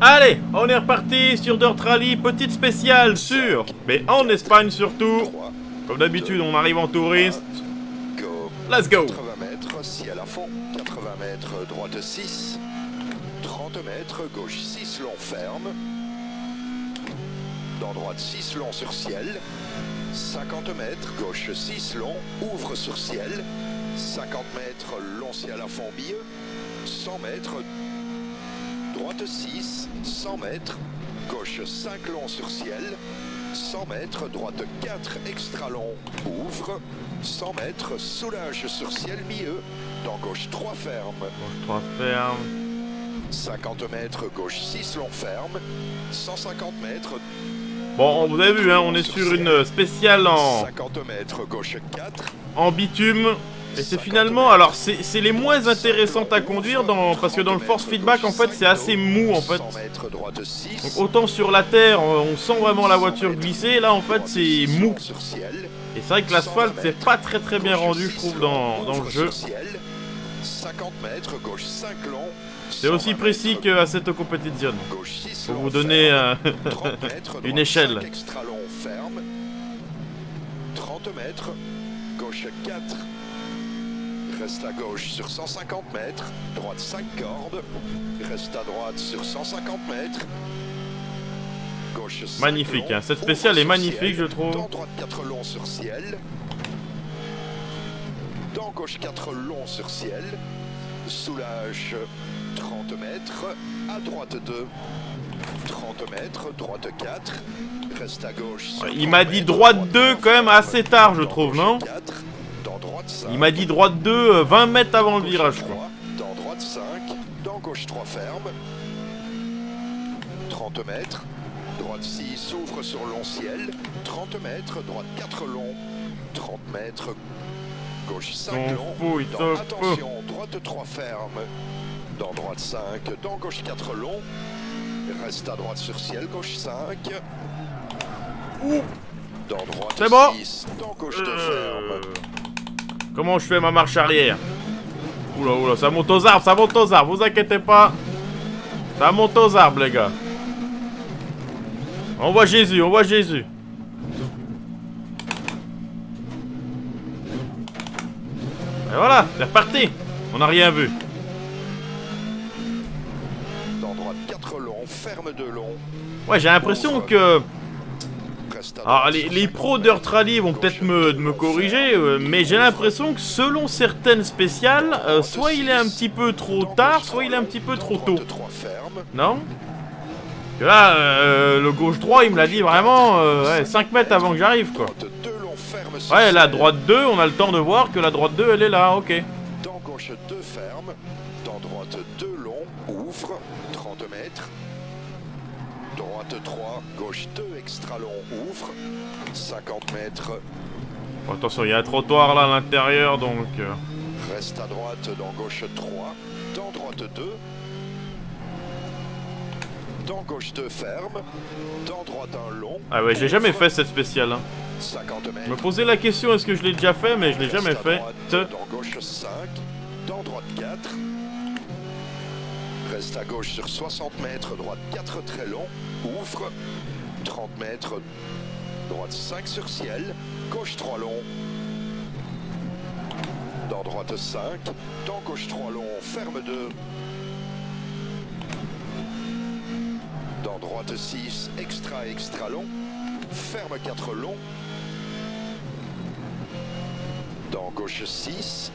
Allez, on est reparti sur Dirt Rally, petite spéciale sur, mais en Espagne surtout. Comme d'habitude, on arrive en touriste. Let's go. 80 mètres, ciel à fond. 80 mètres, droite 6. 30 mètres, gauche 6, long ferme. Dans droite 6, long sur ciel. 50 mètres, gauche 6, long, ouvre sur ciel. 50 mètres, long ciel à fond, milieu. 100 mètres, droite 6, 100 mètres, gauche 5 long sur ciel, 100 mètres, droite 4 extra long, ouvre, 100 mètres, soulage sur ciel milieu, dans gauche 3 ferme. Gauche 3 ferme. 50 mètres, gauche 6 long ferme, 150 mètres. Bon, vous avez vu, hein, on est sur une spéciale en 50 mètres, gauche 4, en bitume. Et c'est finalement, alors c'est les moins intéressantes à conduire dans, parce que dans le force feedback en fait c'est assez mou en fait. Donc autant sur la terre on sent vraiment la voiture glisser, là en fait c'est mou. Et c'est vrai que l'asphalte c'est pas très bien rendu je trouve dans le jeu. C'est aussi précis qu'à cette compétition. Pour vous donner une échelle. 30 mètres, gauche 4. Reste à gauche sur 150 mètres, droite 5 cordes, reste à droite sur 150 mètres, gauche 5 magnifique, long, hein. Cette spéciale est magnifique ciel, je trouve. Dans droite 4 long sur ciel, dans gauche 4 long sur ciel, soulage 30 mètres, à droite 2, 30 mètres, droite 4, reste à gauche sur il m'a dit droite 2 quand même assez tard je trouve, non ? Il m'a dit droite 2, 20 mètres avant le virage. Dans droite 5, dans gauche 3 ferme. 30 mètres, droite 6 ouvre sur long ciel. 30 mètres, droite 4 long. 30 mètres, gauche 5 long. Attention, droite 3 ferme. Dans droite 5, dans gauche 4 long. Reste à droite sur ciel, gauche 5. Ouh. Dans droite 6, dans gauche 2 ferme. Comment je fais ma marche arrière? Oula, oula, ça monte aux arbres, vous inquiétez pas. Ça monte aux arbres, les gars. On voit Jésus, on voit Jésus. Et voilà, c'est reparti. On n'a rien vu. Dans droite 4 long, ferme 2 long. Ouais, j'ai l'impression que... Alors les pros Dirt Rally vont peut-être me corriger, mais j'ai l'impression que selon certaines spéciales, soit il est un petit peu trop tard, soit il est un petit peu trop tôt. Non? Que là, le gauche droit, il me l'a dit vraiment 5 mètres avant que j'arrive, quoi. Ouais, la droite 2, on a le temps de voir que la droite 2, elle est là, ok. Dans gauche 2 ferme, dans droite 2 long, ouvre, 30 mètres. Droite 3, gauche 2, extra long, ouvre, 50 mètres. Bon, attention, il y a un trottoir là à l'intérieur, donc... Reste à droite, dans gauche 3, dans droite 2. Dans gauche 2, ferme, dans droite 1, long. Ah ouais, j'ai jamais fait cette spéciale. Hein. 50 mètres. Je me posais la question, est-ce que je l'ai déjà fait, mais je l'ai jamais fait. Dans gauche 5, dans droite 4. Reste à gauche sur 60 mètres, droite 4 très long, ouvre, 30 mètres, droite 5 sur ciel, gauche 3 long. Dans droite 5, dans gauche 3 long, ferme 2. Dans droite 6, extra long, ferme 4 long. Dans gauche 6.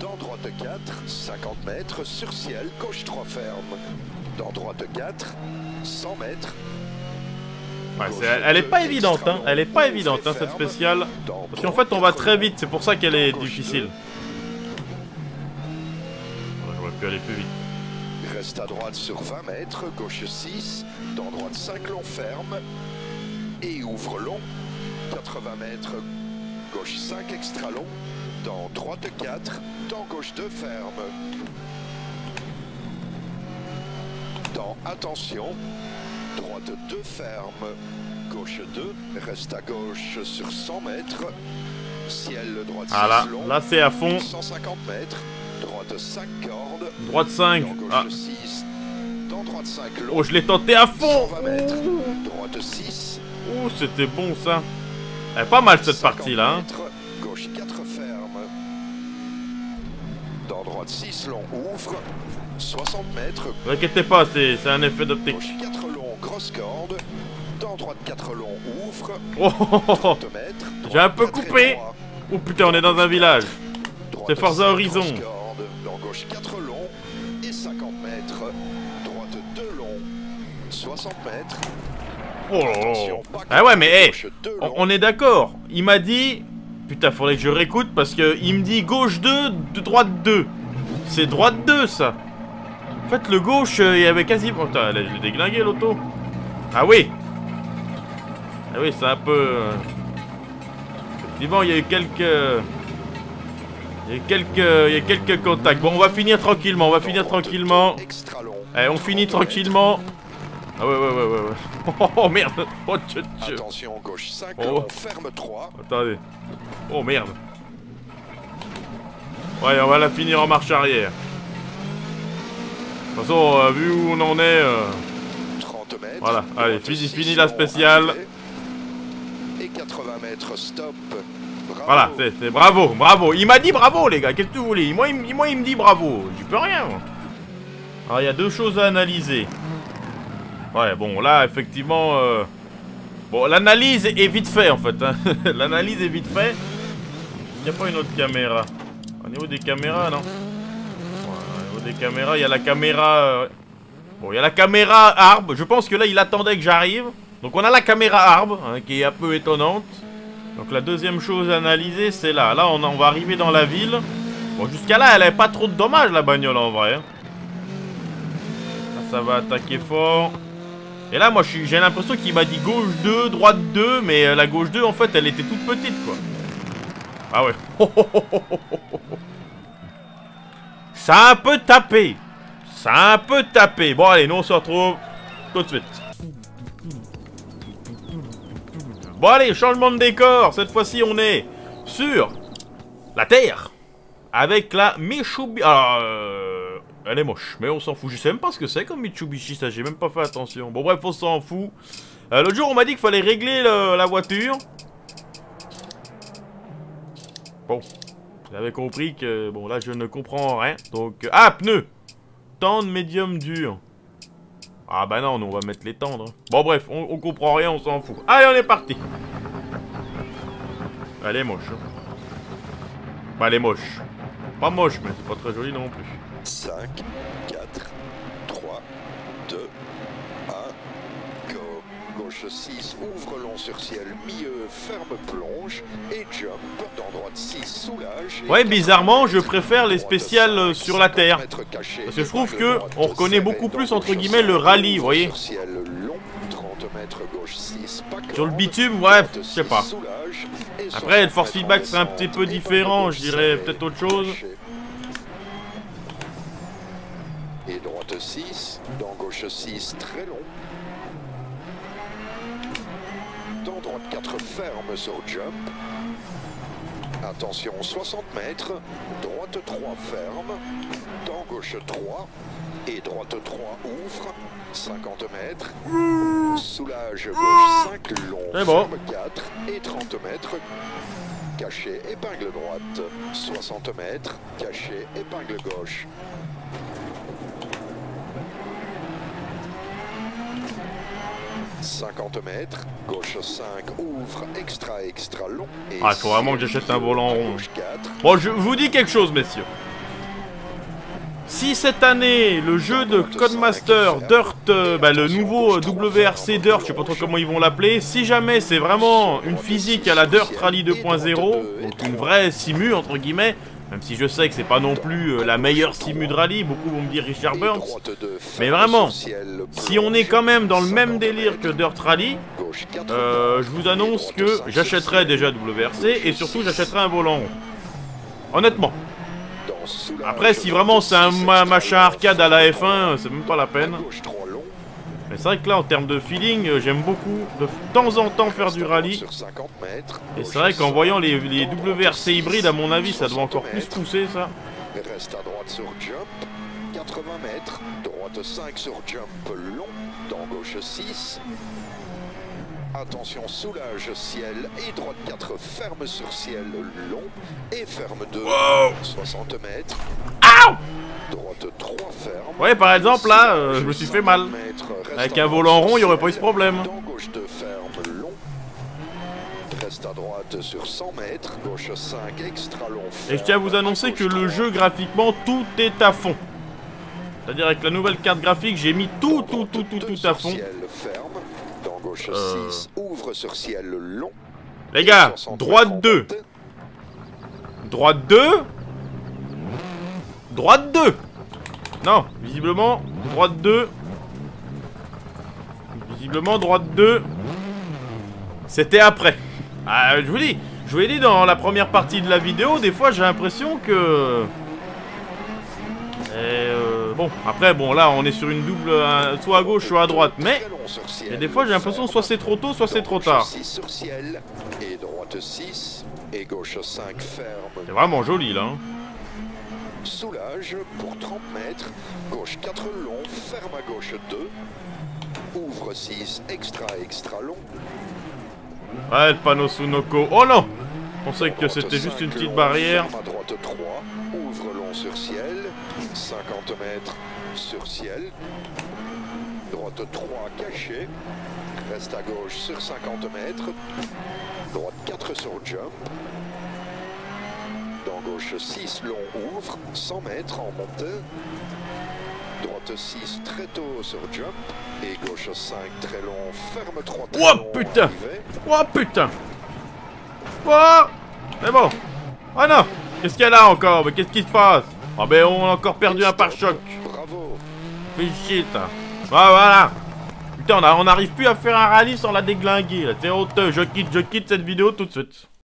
Dans droite 4, 50 mètres, sur ciel, gauche 3 ferme. Dans droite 4, 100 mètres. Ouais, elle est pas évidente, hein. Elle est pas évidente, hein, cette spéciale. Parce qu'en fait, on va très vite, c'est pour ça qu'elle est difficile. J'aurais pu aller plus vite. Reste à droite sur 20 mètres, gauche 6, dans droite 5, long ferme. Et ouvre long, 80 mètres, gauche 5, extra long. Dans droite 4, dans gauche 2 ferme. Dans attention, droite 2 ferme, gauche 2, reste à gauche sur 100 mètres. Ciel droite 6 long, là c'est à fond. 150 mètres, droite 5 cordes. Droite 5, dans gauche 6, dans Oh, je l'ai tenté à fond. Oh, c'était bon ça. Elle est pas mal cette partie là. Hein. Gauche 4 ferme. Dans droite 6 long ouvre. 60 mètres. Ne vous inquiétez pas, c'est un effet d'optique. Gauche 4 long grosse corde. Dans droite 4 long ouvre. Oh, j'ai un peu coupé. Oh putain, on est dans un village. C'est Forza Horizon. Dans gauche 4 long et 50 mètres. Droite 2 long. 60 mètres. Oh. Ah ouais, mais hey, on est d'accord. Il m'a dit... Putain, faudrait que je réécoute parce que il me dit gauche 2, droite 2. C'est droite 2, ça. En fait, le gauche, il avait quasiment... Putain, je l'ai déglingué, l'auto. Ah oui. Ah oui, c'est un peu... Effectivement, il y a eu quelques... Il y a quelques contacts. Bon, on va finir tranquillement, on va finir tranquillement. Allez, on finit tranquillement. Ah ouais. Oh merde. Oh dieu. Attention, gauche 5, on ferme 3. Attendez. Oh merde. Ouais, on va la finir en marche arrière. De toute façon, vu où on en est... 30 mètres. Voilà, allez, fini la spéciale. Et 80 mètres, stop. Bravo. Voilà, c'est bravo. Il m'a dit bravo, les gars, qu'est-ce que vous voulez? Moi, il me dit bravo. J'y peux rien, moi. Alors, il y a deux choses à analyser. Ouais, bon, là, effectivement... Bon, l'analyse est vite fait, en fait. Hein. L'analyse est vite fait. Il n'y a pas une autre caméra. Au niveau des caméras, non? Ouais, au niveau des caméras, il y a la caméra... Bon, il y a la caméra arbre. Je pense que là, il attendait que j'arrive. Donc, on a la caméra arbre, hein, qui est un peu étonnante. Donc la deuxième chose à analyser, c'est là. Là, on va arriver dans la ville. Bon, jusqu'à là, elle n'avait pas trop de dommages, la bagnole, en vrai. Là, ça va attaquer fort. Et là, moi, j'ai l'impression qu'il m'a dit gauche 2, droite 2. Mais la gauche 2, en fait, elle était toute petite, quoi. Ah ouais. Ça a un peu tapé. Ça a un peu tapé. Bon, allez, nous, on se retrouve tout de suite. Bon allez, changement de décor, cette fois-ci on est sur la terre avec la Mitsubishi. Alors, elle est moche, mais on s'en fout. Je sais même pas ce que c'est comme Mitsubishi, ça j'ai même pas fait attention. Bon bref, on s'en fout. L'autre jour on m'a dit qu'il fallait régler la voiture. Bon, j'avais compris que, bon là je ne comprends rien. Donc, ah pneu, tendre médium dur. Ah bah non, nous on va mettre les tendres. Bon bref, on comprend rien, on s'en fout. Allez, on est parti. Elle est moche. Bah elle est moche. Pas moche, mais c'est pas très joli non plus. 5, 4, 3, 2, 1, go. Gauche 6, ouvre long sur ciel, milieu, ferme plonge, et jump, dans droite 6, soulage. Ouais, bizarrement, je préfère les spéciales sur la terre. Parce que je trouve que on reconnaît beaucoup plus, entre guillemets, le rallye, vous voyez. Sur le bitume, ouais, je sais pas. Après, le force feedback serait un petit peu différent, je dirais peut-être autre chose. Et droite 6, dans gauche 6, très long. Dans droite 4 ferme sur jump. Attention 60 mètres. Droite 3 ferme. Dans gauche 3. Et droite 3 ouvre. 50 mètres. Soulage gauche 5 long. Bon. Ferme 4 et 30 mètres. Caché épingle droite. 60 mètres. Caché épingle gauche. « 50 mètres, gauche 5, ouvre, extra long. » Ah, faut vraiment que j'achète un volant rond. Bon, je vous dis quelque chose, messieurs. Si cette année, le jeu de Codemaster, Dirt, bah, le nouveau WRC Dirt, je sais pas trop comment ils vont l'appeler, si jamais c'est vraiment une physique à la Dirt Rally 2.0, donc une vraie simu, entre guillemets, même si je sais que c'est pas non plus la meilleure simu de rallye, beaucoup vont me dire Richard Burns. Mais vraiment, si on est quand même dans le même délire que Dirt Rally, je vous annonce que j'achèterai déjà WRC et surtout j'achèterai un volant rond. Honnêtement. Après, si vraiment c'est un machin arcade à la F1, c'est même pas la peine. Mais c'est vrai que là, en termes de feeling, j'aime beaucoup de temps en temps faire du rallye. Et c'est vrai qu'en voyant les WRC hybrides, à mon avis, ça doit encore plus pousser, ça. 80 mètres, droite 5 sur jump long, dans gauche 6. Attention, soulage, ciel et droite 4, ferme sur ciel long et ferme 2, wow. 60 mètres. Ow. Droite 3 ferme. Ouais, par exemple, là, je me suis fait mal. Avec un volant rond, il n'y aurait pas eu ce problème. Dans gauche 2 ferme long. Reste à droite sur 100 mètres, gauche 5 extra long. Et je tiens à vous annoncer que le jeu graphiquement, tout est à fond. C'est-à-dire avec la nouvelle carte graphique, j'ai mis tout à fond. Dans gauche 6, ouvre sur ciel long. Les gars, droite 2. Droite 2. Droite 2. Non, visiblement, droite 2. Visiblement, droite 2. C'était après. Ah, je vous l'ai dit dans la première partie de la vidéo, des fois j'ai l'impression que... bon, après, bon, là on est sur une double, soit à gauche, soit à droite, mais... Et des fois j'ai l'impression soit c'est trop tôt, soit c'est trop tard. C'est vraiment joli là. Hein. Soulage pour 30 mètres, gauche 4 long, ferme à gauche 2, ouvre 6, extra long. Ouais, le panneau Sunoko. Oh non! Je pensais que c'était juste une petite barrière. À droite 3, ouvre long sur ciel, 50 mètres sur ciel. Droite 3 cachée, reste à gauche sur 50 mètres. Droite 4 sur jump. Dans gauche 6 long ouvre, 100 mètres en montée. Droite 6 très tôt sur jump. Et gauche 5 très long, ferme 3 très long. Oh putain! Oh putain! Oh! Mais bon! Oh non! Qu'est-ce qu'il y a là encore? Mais qu'est-ce qui se passe? Ah ben on a encore perdu un pare-choc! Bravo! Shit! Bah voilà! Putain, on n'arrive plus à faire un rallye sans la déglinguer là, c'est honteux, je quitte cette vidéo tout de suite.